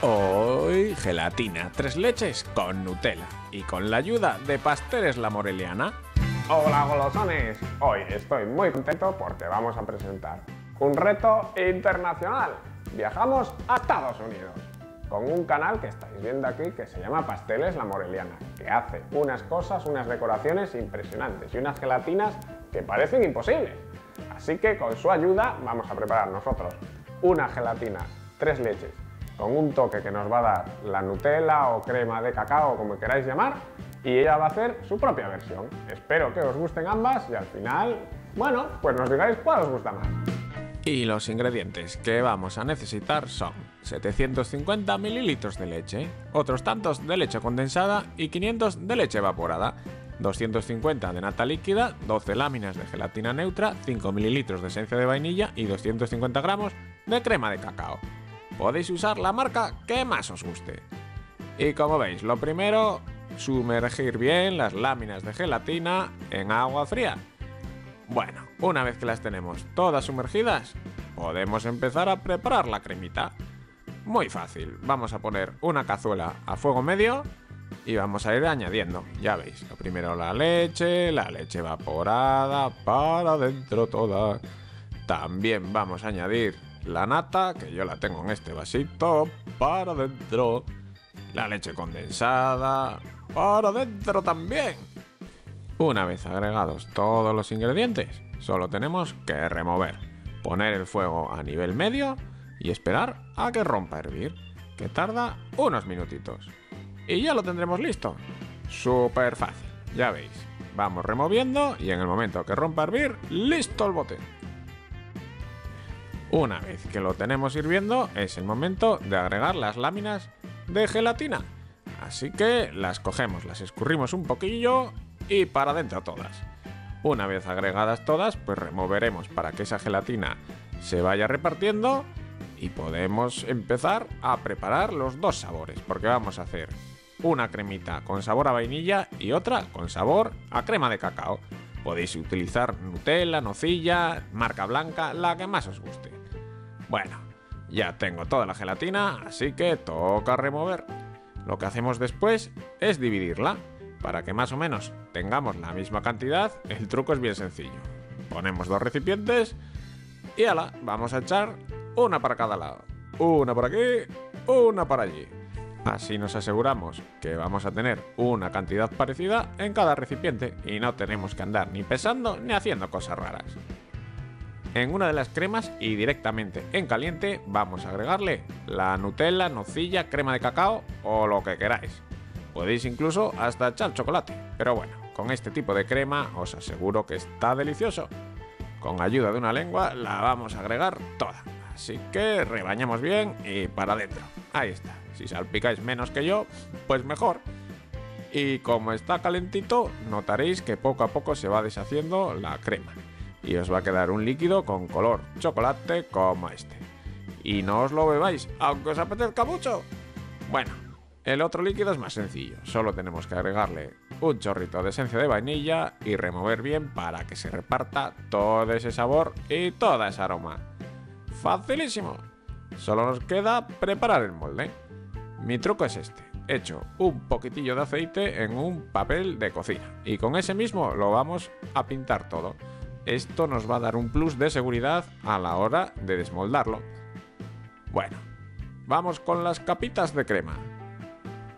Hoy gelatina 3 leches con Nutella y con la ayuda de Pasteles La Moreliana. Hola golosones, hoy estoy muy contento porque vamos a presentar un reto internacional. Viajamos a Estados Unidos con un canal que estáis viendo aquí que se llama Pasteles La Moreliana, que hace unas cosas, unas decoraciones impresionantes y unas gelatinas que parecen imposibles. Así que con su ayuda vamos a preparar nosotros una gelatina 3 leches con un toque que nos va a dar la Nutella o crema de cacao, como queráis llamar, y ella va a hacer su propia versión. Espero que os gusten ambas y al final, bueno, pues nos digáis cuál os gusta más. Y los ingredientes que vamos a necesitar son 750 mililitros de leche, otros tantos de leche condensada y 500 de leche evaporada, 250 de nata líquida, 12 láminas de gelatina neutra, 5 mililitros de esencia de vainilla y 250 gramos de crema de cacao. Podéis usar la marca que más os guste. Y como veis, lo primero, sumergir bien las láminas de gelatina en agua fría. Bueno, una vez que las tenemos todas sumergidas, podemos empezar a preparar la cremita. Muy fácil, vamos a poner una cazuela a fuego medio y vamos a ir añadiendo, ya veis, lo primero la leche evaporada para adentro toda. También vamos a añadir la nata, que yo la tengo en este vasito, para adentro. La leche condensada, para adentro también. Una vez agregados todos los ingredientes, solo tenemos que remover, poner el fuego a nivel medio y esperar a que rompa a hervir, que tarda unos minutitos. Y ya lo tendremos listo. Súper fácil, ya veis. Vamos removiendo y en el momento que rompa a hervir, listo el bote. Una vez que lo tenemos hirviendo, es el momento de agregar las láminas de gelatina. Así que las cogemos, las escurrimos un poquillo y para adentro todas. Una vez agregadas todas, pues removeremos para que esa gelatina se vaya repartiendo y podemos empezar a preparar los dos sabores, porque vamos a hacer una cremita con sabor a vainilla y otra con sabor a crema de cacao. Podéis utilizar Nutella, Nocilla, marca blanca, la que más os guste. Bueno, ya tengo toda la gelatina, así que toca remover. Lo que hacemos después es dividirla, para que más o menos tengamos la misma cantidad. El truco es bien sencillo. Ponemos 2 recipientes y ala, vamos a echar una para cada lado. Una por aquí, una para allí. Así nos aseguramos que vamos a tener una cantidad parecida en cada recipiente y no tenemos que andar ni pesando ni haciendo cosas raras. En una de las cremas y directamente en caliente vamos a agregarle la Nutella, Nocilla, crema de cacao o lo que queráis. Podéis incluso hasta echar chocolate, pero bueno, con este tipo de crema os aseguro que está delicioso. Con ayuda de una lengua la vamos a agregar toda, así que rebañamos bien y para adentro. Ahí está, si salpicáis menos que yo, pues mejor. Y como está calentito, notaréis que poco a poco se va deshaciendo la crema y os va a quedar un líquido con color chocolate como este. Y no os lo bebáis, aunque os apetezca mucho. Bueno, el otro líquido es más sencillo, solo tenemos que agregarle un chorrito de esencia de vainilla y remover bien para que se reparta todo ese sabor y todo ese aroma. ¡Facilísimo! Solo nos queda preparar el molde. Mi truco es este, echo un poquitillo de aceite en un papel de cocina y con ese mismo lo vamos a pintar todo. Esto nos va a dar un plus de seguridad a la hora de desmoldarlo. Bueno, vamos con las capitas de crema.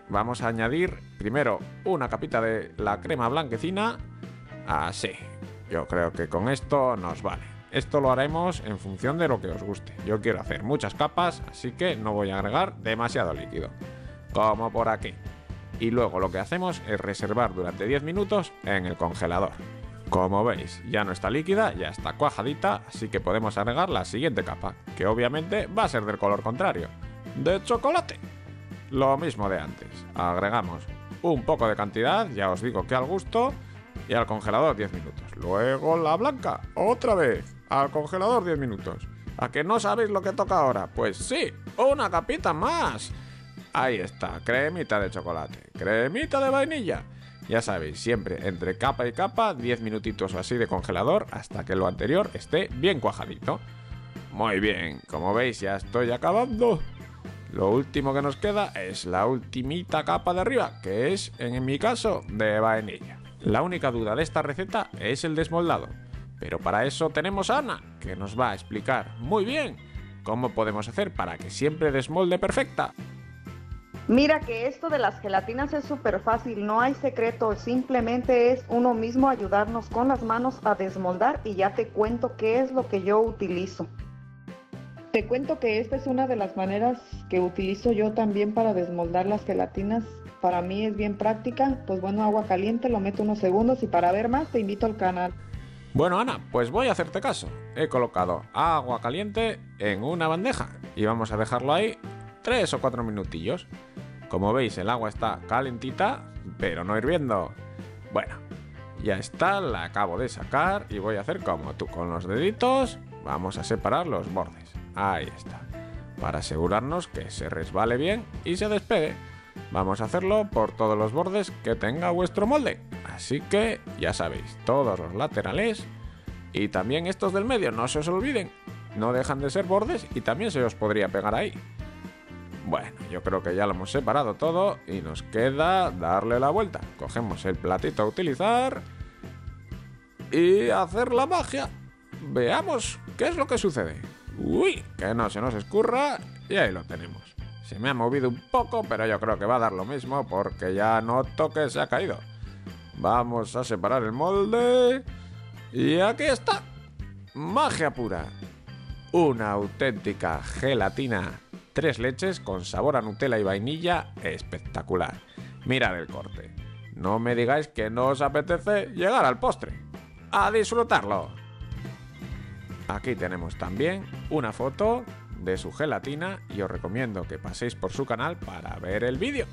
Vamos a añadir primero una capita de la crema blanquecina, así. Yo creo que con esto nos vale. Esto lo haremos en función de lo que os guste. Yo quiero hacer muchas capas, así que no voy a agregar demasiado líquido, como por aquí. Y luego lo que hacemos es reservar durante 10 minutos en el congelador. Como veis, ya no está líquida, ya está cuajadita, así que podemos agregar la siguiente capa, que obviamente va a ser del color contrario, de chocolate. Lo mismo de antes, agregamos un poco de cantidad, ya os digo que al gusto, y al congelador 10 minutos. Luego la blanca, otra vez, al congelador 10 minutos. ¿A que no sabéis lo que toca ahora? Pues sí, una capita más. Ahí está, cremita de chocolate, cremita de vainilla. Ya sabéis, siempre entre capa y capa, 10 minutitos o así de congelador hasta que lo anterior esté bien cuajadito. Muy bien, como veis ya estoy acabando. Lo último que nos queda es la ultimita capa de arriba, que es, en mi caso, de vainilla. La única duda de esta receta es el desmoldado, pero para eso tenemos a Ana, que nos va a explicar muy bien cómo podemos hacer para que siempre desmolde perfecta. Mira que esto de las gelatinas es súper fácil, no hay secreto, simplemente es uno mismo ayudarnos con las manos a desmoldar y ya te cuento qué es lo que yo utilizo. Te cuento que esta es una de las maneras que utilizo yo también para desmoldar las gelatinas. Para mí es bien práctica, pues bueno, agua caliente, lo meto unos segundos y para ver más te invito al canal. Bueno Ana, pues voy a hacerte caso. He colocado agua caliente en una bandeja y vamos a dejarlo ahí 3 o 4 minutillos. Como veis, el agua está calentita, pero no hirviendo. Bueno, ya está, la acabo de sacar y voy a hacer como tú, con los deditos vamos a separar los bordes. Ahí está. Para asegurarnos que se resbale bien y se despegue, vamos a hacerlo por todos los bordes que tenga vuestro molde. Así que ya sabéis, todos los laterales y también estos del medio, no se os olviden. No dejan de ser bordes y también se os podría pegar ahí. Bueno, yo creo que ya lo hemos separado todo y nos queda darle la vuelta. Cogemos el platito a utilizar y hacer la magia. Veamos qué es lo que sucede. Uy, que no se nos escurra, y ahí lo tenemos. Se me ha movido un poco, pero yo creo que va a dar lo mismo porque ya noto que se ha caído. Vamos a separar el molde y aquí está. Magia pura. Una auténtica gelatina 3 leches con sabor a Nutella y vainilla espectacular. Mirad el corte. No me digáis que no os apetece llegar al postre. ¡A disfrutarlo! Aquí tenemos también una foto de su gelatina y os recomiendo que paséis por su canal para ver el vídeo.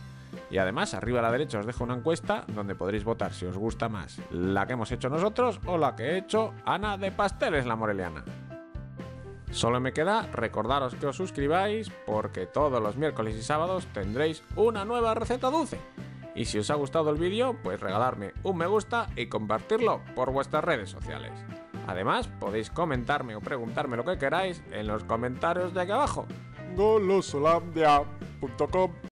Y además arriba a la derecha os dejo una encuesta donde podréis votar si os gusta más la que hemos hecho nosotros o la que he hecho Ana de Pasteles La Moreliana. Solo me queda recordaros que os suscribáis porque todos los miércoles y sábados tendréis una nueva receta dulce. Y si os ha gustado el vídeo, pues regalarme un me gusta y compartirlo por vuestras redes sociales. Además, podéis comentarme o preguntarme lo que queráis en los comentarios de aquí abajo. golosolandia.com